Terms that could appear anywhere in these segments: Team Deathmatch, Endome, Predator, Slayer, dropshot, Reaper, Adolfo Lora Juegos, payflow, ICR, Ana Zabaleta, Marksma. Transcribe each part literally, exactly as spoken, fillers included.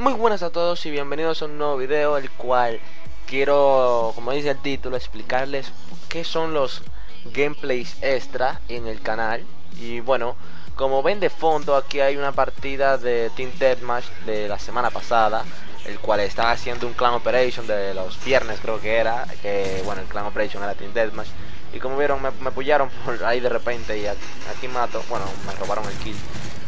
Muy buenas a todos y bienvenidos a un nuevo video, el cual quiero, como dice el título, explicarles qué son los gameplays extra en el canal. Y bueno, como ven de fondo, aquí hay una partida de Team Deathmatch de la semana pasada, el cual estaba haciendo un clan operation de los viernes, creo que era, que bueno, el clan operation era Team Deathmatch. Y como vieron, me, me apoyaron por ahí de repente y aquí, aquí mato, bueno, me robaron el kill.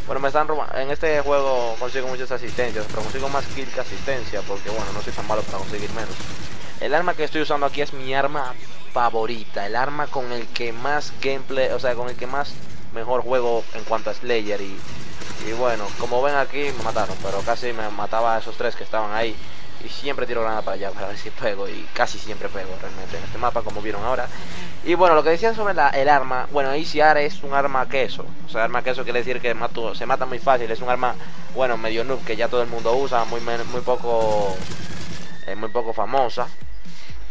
Bueno, me están robando, en este juego consigo muchas asistencias, pero consigo más kill que asistencia, porque bueno, no soy tan malo para conseguir menos. El arma que estoy usando aquí es mi arma favorita, el arma con el que más gameplay, o sea, con el que más mejor juego en cuanto a Slayer. Y, y bueno, como ven aquí, me mataron, pero casi me mataba a esos tres que estaban ahí. Y siempre tiro granada para allá para ver si pego, y casi siempre pego realmente en este mapa, como vieron ahora. Y bueno, lo que decían sobre la, el arma, bueno, I C R es un arma queso. O sea, arma queso quiere decir que mato, se mata muy fácil, es un arma, bueno, medio noob, que ya todo el mundo usa, muy, muy poco eh, muy poco famosa.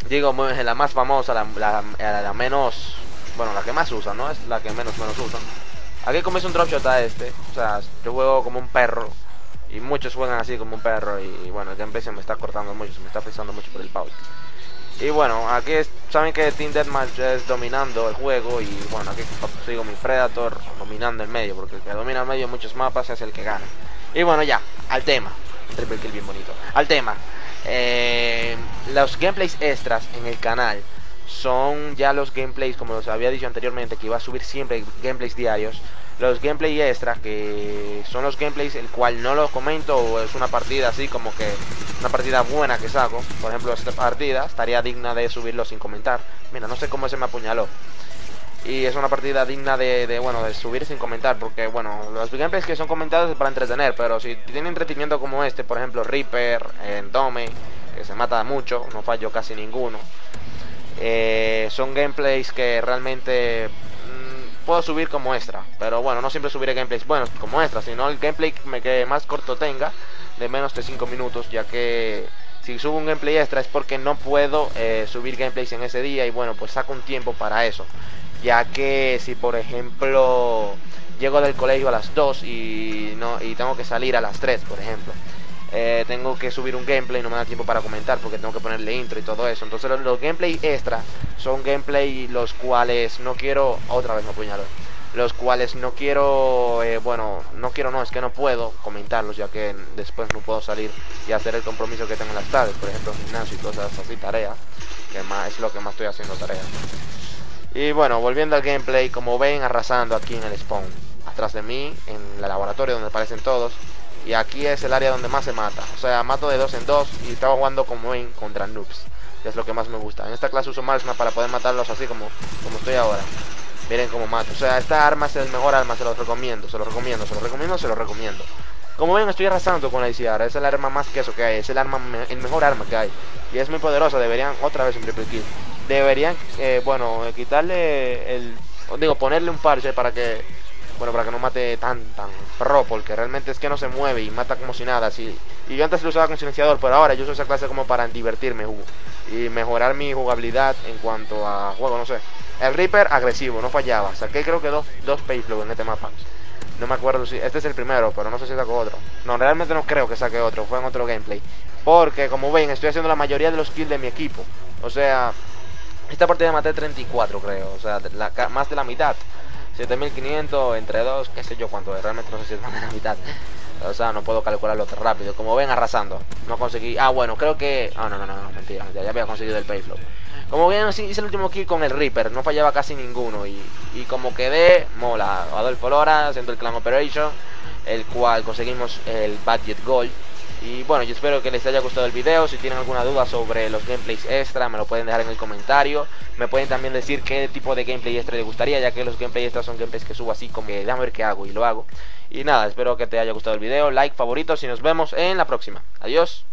Digo, muy, la más famosa, la, la, la, la menos, bueno, la que más usan, ¿no? Es la que menos menos usan. Aquí como es un dropshot a este, o sea, yo juego como un perro. Y muchos juegan así como un perro. Y, y bueno, ya empecé, me está cortando mucho, se me está frisando mucho por el pau. Y bueno, aquí es, saben que Team Deathmatch es dominando el juego. Y bueno, aquí sigo mi Predator dominando el medio, porque el que domina el medio en muchos mapas es el que gana. Y bueno, ya, al tema. Un triple kill bien bonito. Al tema. Eh, los gameplays extras en el canal son ya los gameplays, como os había dicho anteriormente, que iba a subir siempre gameplays diarios. Los gameplays extras, que son los gameplays el cual no los comento, o es una partida así como que una partida buena que saco. Por ejemplo, esta partida estaría digna de subirlo sin comentar. Mira, no sé cómo se me apuñaló. Y es una partida digna de, de bueno, de subir sin comentar, porque bueno, los gameplays que son comentados es para entretener, pero si tienen entretenimiento como este, por ejemplo Reaper, Endome, que se mata mucho, no fallo casi ninguno. Eh, son gameplays que realmente mmm, puedo subir como extra, pero bueno, no siempre subiré gameplays buenos como extra, sino el gameplay que más corto tenga, de menos de cinco minutos, ya que si subo un gameplay extra es porque no puedo eh, subir gameplays en ese día. Y bueno, pues saco un tiempo para eso, ya que si por ejemplo llego del colegio a las dos y, no, y tengo que salir a las tres, por ejemplo, Eh, tengo que subir un gameplay, no me da tiempo para comentar porque tengo que ponerle intro y todo eso. Entonces los, los gameplay extra son gameplay los cuales no quiero, otra vez me apuñaló, los cuales no quiero, eh, bueno, no quiero no, es que no puedo comentarlos, ya que después no puedo salir y hacer el compromiso que tengo en las tardes, por ejemplo gimnasio y cosas así, tareas, que más es lo que más estoy haciendo, tareas. Y bueno, volviendo al gameplay, como ven arrasando aquí en el spawn, atrás de mí, en el laboratorio donde aparecen todos. Y aquí es el área donde más se mata. O sea, mato de dos en dos. Y estaba jugando como en contra noobs, que es lo que más me gusta. En esta clase uso Marksma para poder matarlos así como, como estoy ahora. Miren cómo mato. O sea, esta arma es el mejor arma. Se los recomiendo, se los recomiendo, se los recomiendo, se los recomiendo. Como ven, estoy arrasando con la I C R. Es el arma más que eso que hay. Es el arma, el mejor arma que hay. Y es muy poderosa. Deberían, otra vez un triple kill. Deberían, eh, bueno, quitarle el... Digo, ponerle un parche para que... Bueno, para que no mate tan, tan pro, porque realmente es que no se mueve y mata como si nada así. Y yo antes lo usaba con silenciador, pero ahora yo uso esa clase como para divertirme y mejorar mi jugabilidad en cuanto a juego, no sé. El Reaper agresivo, no fallaba. Saqué creo que dos, dos payflow en este mapa. No me acuerdo si... Este es el primero, pero no sé si saco otro. No, realmente no creo que saque otro, fue en otro gameplay. Porque, como ven, estoy haciendo la mayoría de los kills de mi equipo. O sea, esta partida maté treinta y cuatro, creo. O sea, la, más de la mitad. siete mil quinientos entre dos, qué sé yo cuánto es, realmente no sé si es más de la mitad. O sea, no puedo calcularlo tan rápido. Como ven, arrasando. No conseguí. Ah, bueno, creo que... Ah, oh, no, no, no, no, mentira, mentira. Ya había conseguido el payflow. Como ven, hice el último kill con el Reaper. No fallaba casi ninguno. Y, y como quedé, mola. Adolfo Lora haciendo el clan operation, el cual conseguimos el budget gold. Y bueno, yo espero que les haya gustado el video. Si tienen alguna duda sobre los gameplays extra, me lo pueden dejar en el comentario. Me pueden también decir qué tipo de gameplay extra les gustaría, ya que los gameplays extra son gameplays que subo así como que déjame ver qué hago y lo hago. Y nada, espero que te haya gustado el video. Like, favoritos y nos vemos en la próxima. Adiós.